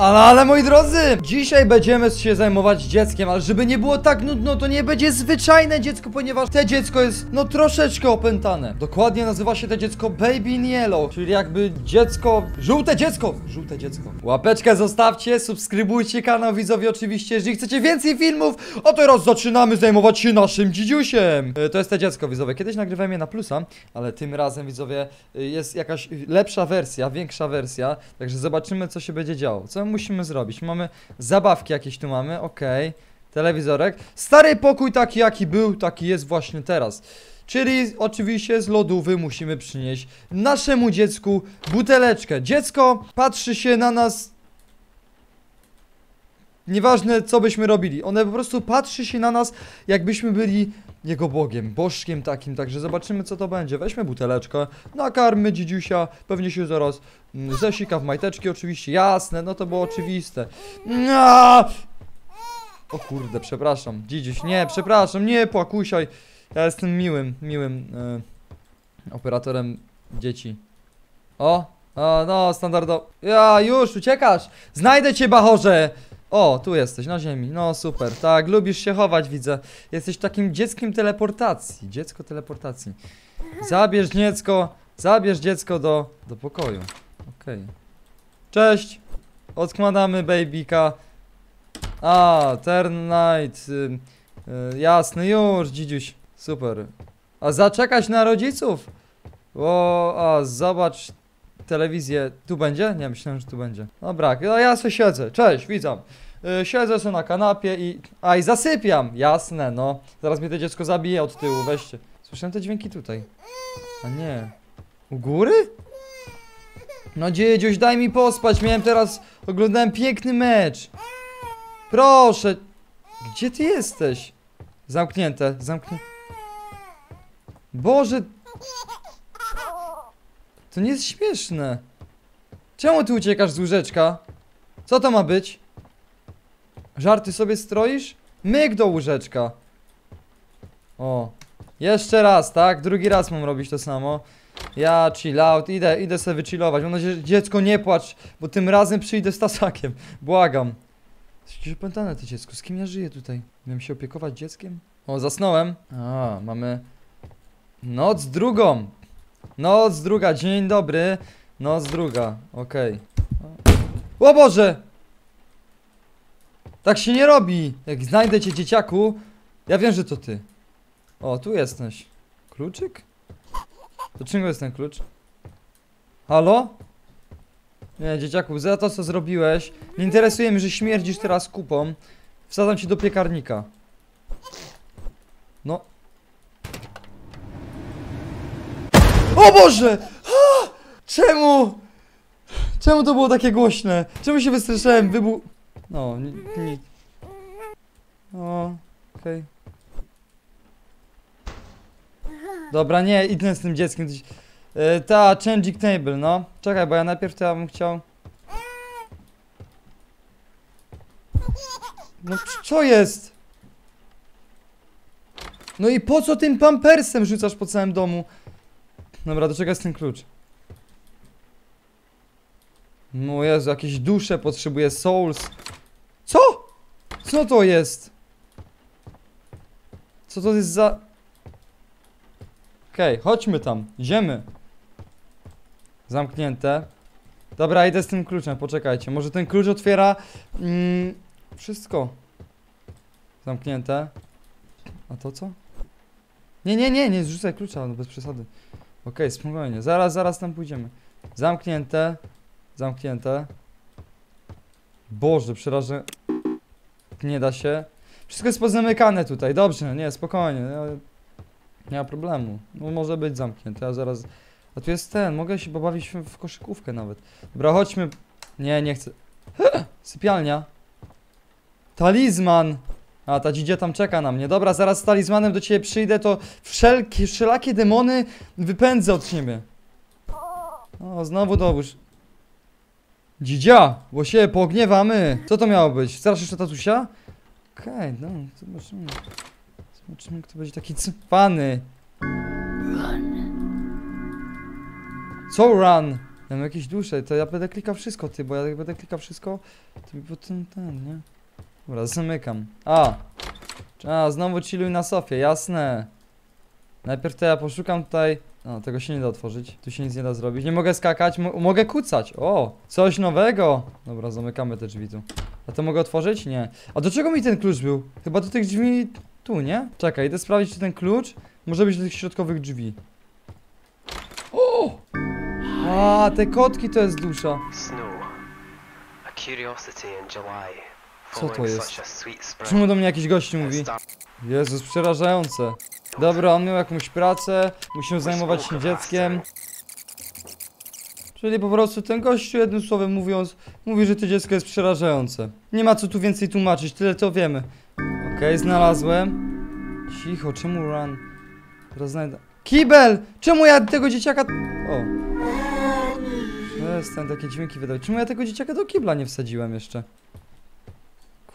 Ale moi drodzy, dzisiaj będziemy się zajmować dzieckiem, ale żeby nie było tak nudno, to nie będzie zwyczajne dziecko, ponieważ te dziecko jest, no, troszeczkę opętane. Dokładnie nazywa się to dziecko Baby in Yellow, czyli jakby dziecko, żółte dziecko. Łapeczkę zostawcie, subskrybujcie kanał, widzowie, oczywiście, jeżeli chcecie więcej filmów, a teraz zaczynamy zajmować się naszym dzidziusiem. To jest to dziecko, widzowie, kiedyś nagrywałem je na plusa, ale tym razem, widzowie, jest jakaś lepsza wersja, większa wersja, także zobaczymy, co się będzie działo. Co musimy zrobić? Mamy zabawki jakieś tu mamy, okej. Telewizorek. Stary pokój taki jaki był, taki jest właśnie teraz. Czyli oczywiście z lodówy musimy przynieść naszemu dziecku buteleczkę. Dziecko patrzy się na nas. Nieważne co byśmy robili, one po prostu patrzy się na nas, jakbyśmy byli jego bogiem, bożkiem takim. Także zobaczymy co to będzie, weźmy buteleczkę, nakarmy dzidziusia, pewnie się zaraz zesika w majteczki oczywiście, jasne, no to było oczywiste. O kurde, przepraszam, dzidziuś, nie, przepraszam, nie płakusiaj. Ja jestem miłym operatorem dzieci. O, no standardowo. Ja, już, uciekasz, znajdę cię bachorze. O, tu jesteś, na ziemi, no super, tak, lubisz się chować, widzę. Jesteś takim dzieckiem teleportacji, dziecko teleportacji. Zabierz dziecko do pokoju. Okej. Cześć, odkładamy babyka. A, Ternight, jasny, już, dzidziuś, super. A zaczekać na rodziców? O, a zobacz telewizję, tu będzie? Nie, myślałem, że tu będzie. Dobra, no ja sobie siedzę, cześć, witam. Siedzę sobie na kanapie i... A, i zasypiam, jasne, no. Zaraz mnie to dziecko zabije od tyłu, weźcie. Słyszałem te dźwięki tutaj. A nie, u góry? No dzidziuś, daj mi pospać, miałem teraz... Oglądałem piękny mecz. Proszę. Gdzie ty jesteś? Zamknięte, Boże. To nie jest śmieszne. Czemu ty uciekasz z łóżeczka? Co to ma być? Żarty sobie stroisz? Myk do łóżeczka. O. Jeszcze raz, tak? Drugi raz mam robić to samo. Ja chill out, idę sobie wychillować. Mam nadzieję, że dziecko nie płacz, bo tym razem przyjdę z tasakiem. Błagam. Jesteś opętane to dziecko, z kim ja żyję tutaj? Miałem się opiekować dzieckiem? O, zasnąłem. A, mamy... Noc druga, dzień dobry. Noc druga, okej. O Boże! Tak się nie robi! Jak znajdę cię, dzieciaku, ja wiem, że to ty. O, tu jesteś. Kluczyk? Do czego jest ten klucz? Halo? Nie, dzieciaku, za to co zrobiłeś, nie interesuje mnie, że śmierdzisz teraz kupą. Wsadzam cię do piekarnika. No. O Boże! Ha! Czemu? Czemu to było takie głośne? Czemu się wystraszyłem? No, nic. O, okej. Dobra, nie, idę z tym dzieckiem. Ta, changing table, no. Czekaj, bo ja najpierw to ja bym chciał... No, co jest? No i po co tym pampersem rzucasz po całym domu? Dobra, do czego jest ten klucz? No Jezu, jakieś dusze potrzebuję, souls. Co? Co to jest? Co to jest za... Okej, chodźmy tam, idziemy. Zamknięte. Dobra, idę z tym kluczem, poczekajcie. Może ten klucz otwiera... wszystko. Zamknięte. A to co? Nie zrzucaj klucza, no bez przesady. Okej, spokojnie, zaraz tam pójdziemy. Zamknięte. Boże, przerażę. Nie da się. Wszystko jest pozamykane tutaj, dobrze, nie, spokojnie. Nie ma problemu, no, może być zamknięte, a zaraz... A tu jest ten, mogę się pobawić w koszykówkę nawet. Dobra, chodźmy. Nie chcę. Sypialnia. Talizman. A, ta dzidzia tam czeka na mnie. Dobra, zaraz z talizmanem do ciebie przyjdę, to wszelakie demony wypędzę od ciebie. O, znowu dołóż. Dzidzia, bo się pogniewamy. Co to miało być? Strasz jeszcze tatusia? Okej, no, zobaczymy. Zobaczymy, kto będzie taki cwany. Run. Co run? Ja mam jakieś dusze, to ja będę klikał wszystko, ty, bo jak będę klikał wszystko, to mi potem ten, nie? Dobra, zamykam. A, znowu chilluj na sofie, jasne. Najpierw to ja poszukam tutaj. No, tego się nie da otworzyć, tu się nic nie da zrobić. Nie mogę skakać, mogę kucać. O, coś nowego. Dobra, zamykamy te drzwi tu. A to mogę otworzyć? Nie. A do czego mi ten klucz był? Chyba do tych drzwi tu, nie? Czekaj, idę sprawdzić, czy ten klucz może być do tych środkowych drzwi. O! A, te kotki to jest dusza. Co to jest? Czemu do mnie jakiś gość mówi? Jezus, przerażające. Dobra, on miał jakąś pracę, musimy zajmować się dzieckiem. Czyli po prostu ten gościu, jednym słowem mówiąc, mówi, że to dziecko jest przerażające. Nie ma co tu więcej tłumaczyć, tyle to wiemy. Okej, znalazłem. Cicho, czemu run? Teraz znajdę... Kibel! Czemu ja tego dzieciaka... O. Przestań takie dźwięki wydawać. Czemu ja tego dzieciaka do kibla nie wsadziłem jeszcze?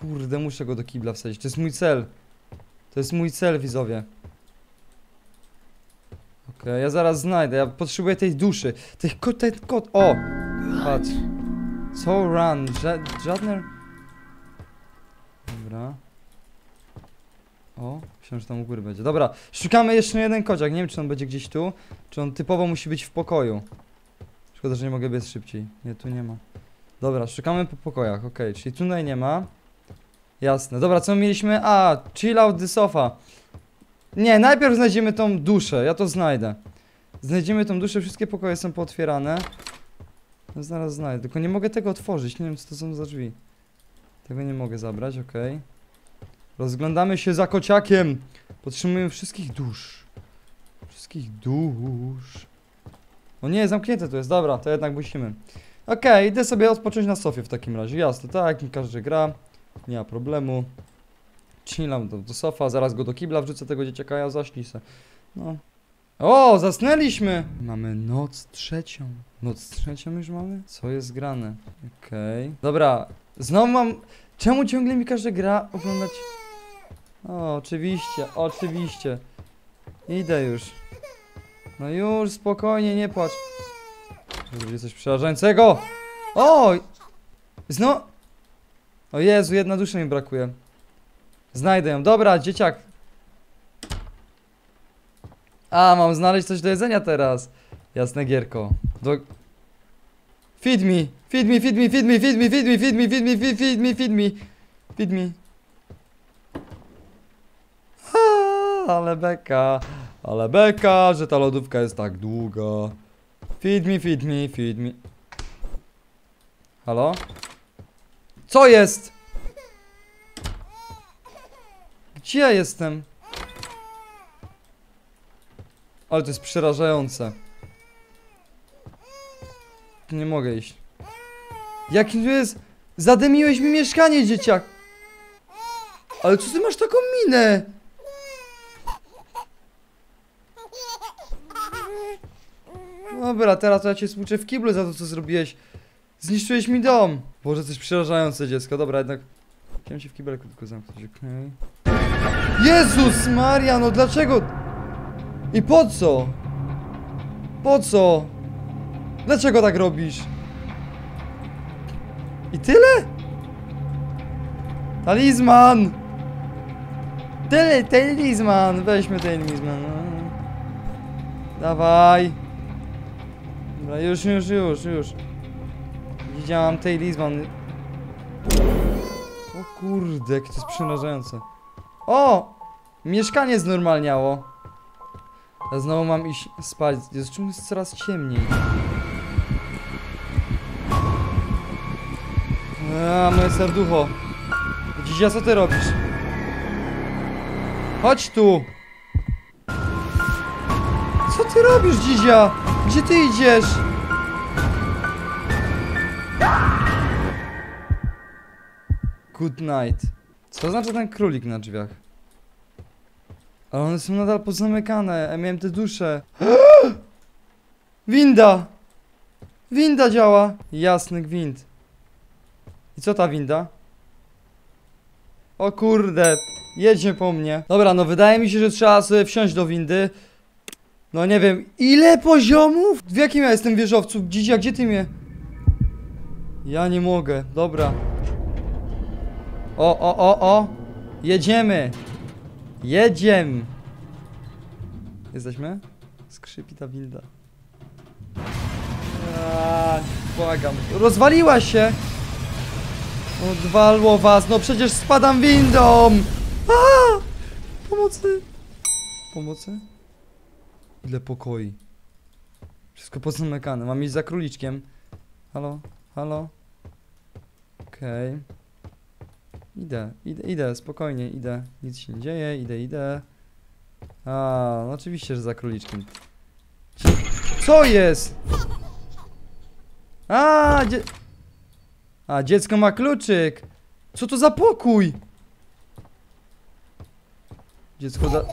Kurde, muszę go do kibla wsadzić. To jest mój cel. To jest mój cel, widzowie. Ja zaraz znajdę, ja potrzebuję tej duszy. Tych kot, ten kot, o! Patrz. So run, żadne... Dobra. O, myślałem, że tam u góry będzie. Dobra, szukamy jeszcze jeden kociak, nie wiem, czy on będzie gdzieś tu. Czy on typowo musi być w pokoju. Szkoda, że nie mogę biec szybciej. Nie, tu nie ma. Dobra, szukamy po pokojach, okej, czyli tutaj nie ma. Jasne, dobra, co mieliśmy? A, chill out the sofa. Nie, najpierw znajdziemy tą duszę, ja to znajdę. Znajdziemy tą duszę, wszystkie pokoje są pootwierane. No zaraz znajdę, tylko nie mogę tego otworzyć, nie wiem co to są za drzwi. Tego nie mogę zabrać, okej. Rozglądamy się za kociakiem. Potrzebujemy wszystkich dusz. Wszystkich dusz. O nie, zamknięte to jest, dobra, to jednak musimy. Okej, idę sobie odpocząć na sofie w takim razie, jasne, tak, mi każdy gra. Nie ma problemu. Chillam do sofa, zaraz go do kibla wrzucę tego dzieciaka, ja zaśnij se. No. O, zasnęliśmy! Mamy noc trzecią. Noc trzecią już mamy? Co jest grane? Okej. Dobra, znowu mam... Czemu ciągle mi każe gra oglądać? O, oczywiście, oczywiście. Idę już. No już, spokojnie, nie płacz. Będzie coś przerażającego! O! Znowu... O Jezu, jedna dusza mi brakuje. Znajdę ją, dobra, dzieciak. A, mam znaleźć coś do jedzenia teraz. Jasne, gierko. Feed me, feed me, feed me, feed me, feed me, feed me, feed me, feed me, feed me, feed me, feed me. Ale beka, że ta lodówka jest tak długa. Feed me, feed me, feed me. Halo? Co jest? Gdzie ja jestem? Ale to jest przerażające. Nie mogę iść. Jakim to jest? Zademiłeś mi mieszkanie, dzieciak. Ale co ty masz taką minę? Dobra, teraz to ja cię spłuczę w kiblu za to, co zrobiłeś. Zniszczyłeś mi dom. Boże, coś przerażające, dziecko. Dobra, jednak... Chciałem się w kibelku tylko zamknąć, okej. Jezus Maria, no dlaczego? I po co? Po co? Dlaczego tak robisz? I tyle? Talizman! Tyle, talizman! Weźmy talizman. Dawaj! Dobra, już. Widziałam talizman. O kurde, jakie to jest przerażające. O! Mieszkanie znormalniało. Ja znowu mam iść spać. Jezu, czemu jest coraz ciemniej? Moje serducho. Dzidzia, co ty robisz? Chodź tu! Co ty robisz, dzidzia? Gdzie ty idziesz? Good night. Co znaczy ten królik na drzwiach? Ale one są nadal pozamykane, ja miałem te dusze. Winda! Winda działa! Jasny gwint. I co ta winda? O kurde, jedzie po mnie. Dobra, no wydaje mi się, że trzeba sobie wsiąść do windy. No nie wiem, ile poziomów? W jakim ja jestem wieżowcu? Dzidzia, gdzie ty mnie? Ja nie mogę, dobra. O. Jedziemy. Jedziem. Jesteśmy? Skrzypi ta wilda. Błagam. Rozwaliła się. Odwalło was. No przecież spadam windą. Pomocy. Pomocy? Ile pokoi? Wszystko pozamykane. Mam iść za króliczkiem. Halo? Halo? Okej. Idę, spokojnie, idę. Nic się nie dzieje, idę. A, no oczywiście, że za króliczkiem. Co jest? A, dziecko ma kluczyk. Co to za pokój? Dziecko da...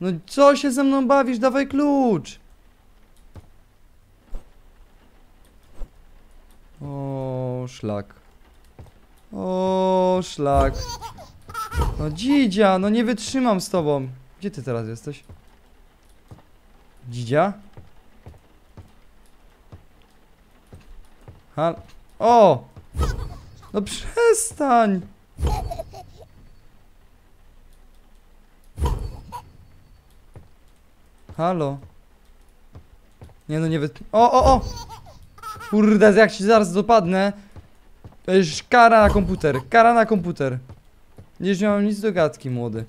No co się ze mną bawisz? Dawaj klucz. O, szlak. O, szlak. No dzidzia, no nie wytrzymam z tobą. Gdzie ty teraz jesteś? Dzidzia? O! No przestań! Halo? Nie no, nie wy... O! Kurde, jak się zaraz dopadnę. To już kara na komputer, Nie mam nic do gadki, młody.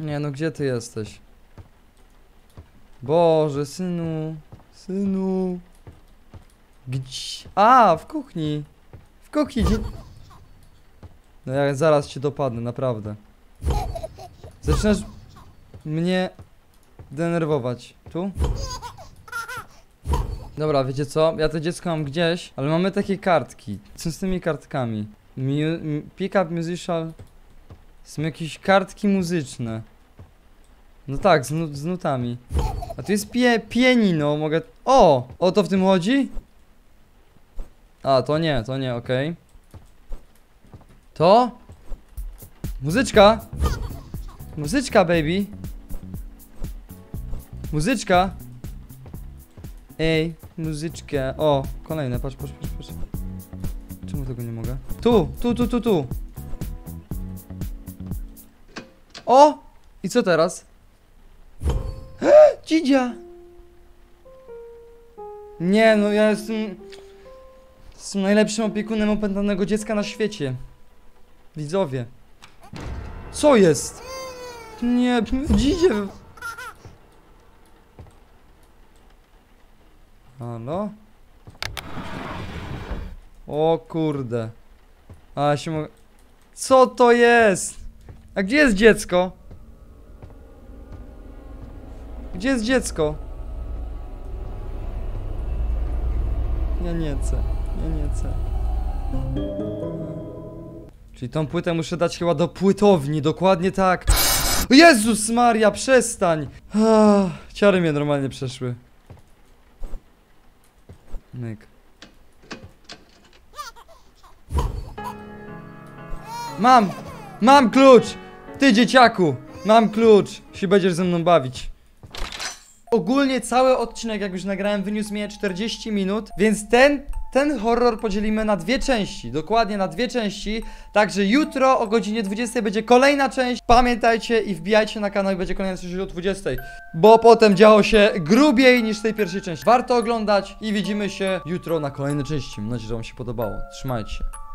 Nie no, gdzie ty jesteś? Boże, synu. Gdzie? A, w kuchni. No ja zaraz cię dopadnę, naprawdę. Zaczynasz mnie denerwować. Tu? Dobra, wiecie co? Ja to dziecko mam gdzieś, ale mamy takie kartki. Co z tymi kartkami? Pick up musical. Są jakieś kartki muzyczne. No tak, z nutami. A tu jest pianino, mogę... O! O to w tym chodzi? A, to nie, okej. To? Muzyczka! Muzyczka, baby! Muzyczka! Ej, muzyczkę. O, kolejne, patrz. Czemu tego nie mogę? Tu! O! I co teraz? Dzidzia! Nie, no ja jestem najlepszym opiekunem opętanego dziecka na świecie. Widzowie. Co jest? Nie, dzidzie. Halo? O kurde. A się mogę... Co to jest? A gdzie jest dziecko? Gdzie jest dziecko? Ja nie chcę. Czyli tą płytę muszę dać chyba do płytowni, dokładnie tak. O Jezus Maria, przestań! Ciary mnie normalnie przeszły. Myk. Mam klucz! Ty dzieciaku! Mam klucz! Się będziesz ze mną bawić. Ogólnie cały odcinek, jak już nagrałem, wyniósł mnie 40 minut, więc ten horror podzielimy na dwie części. Dokładnie na dwie części. Także jutro o godzinie 20 będzie kolejna część. Pamiętajcie i wbijajcie na kanał, i będzie kolejna część o 20. Bo potem działo się grubiej niż tej pierwszej części. Warto oglądać i widzimy się jutro na kolejnej części. Mam nadzieję, że wam się podobało. Trzymajcie się.